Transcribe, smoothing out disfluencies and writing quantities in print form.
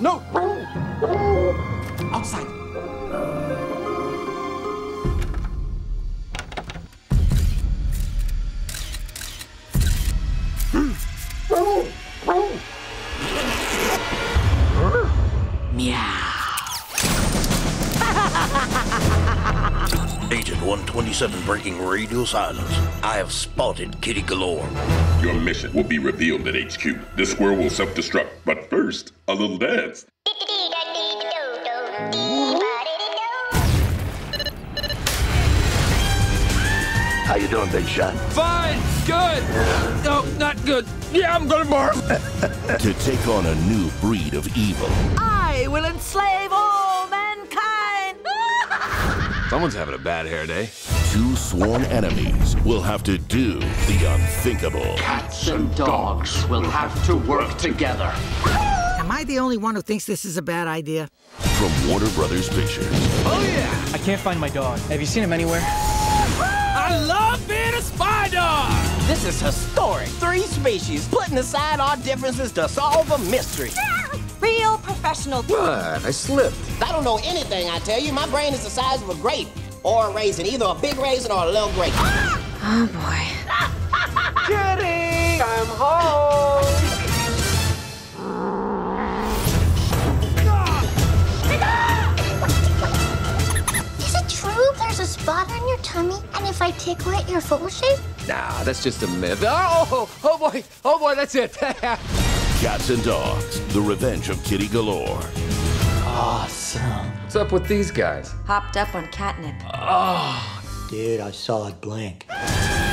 No! Outside. Agent 127 breaking radio silence. I have spotted Kitty Galore. Your mission will be revealed at HQ. The square will self-destruct, but first, a little dance. How you doing, big shot? Fine! Good! No, not good. Yeah, I'm gonna barf! To take on a new breed of evil. I will enslave all mankind! Someone's having a bad hair day. Two sworn enemies will have to do the unthinkable. Cats and dogs will have to work together. Am I the only one who thinks this is a bad idea? From Warner Brothers Pictures. Oh, yeah! I can't find my dog. Have you seen him anywhere? I love being a spy dog! This is historic. Three species putting aside our differences to solve a mystery. Real professional. What? I slipped. I don't know anything, I tell you. My brain is the size of a grape or a raisin. Either a big raisin or a little grape. Oh, boy. Kitty! I'm home! Spot on your tummy, and if I tickle it, your foot will shave? Nah, that's just a myth. Oh boy, that's it. Cats and Dogs, The Revenge of Kitty Galore. Awesome. What's up with these guys? Hopped up on catnip. Oh, dude, I saw it blank.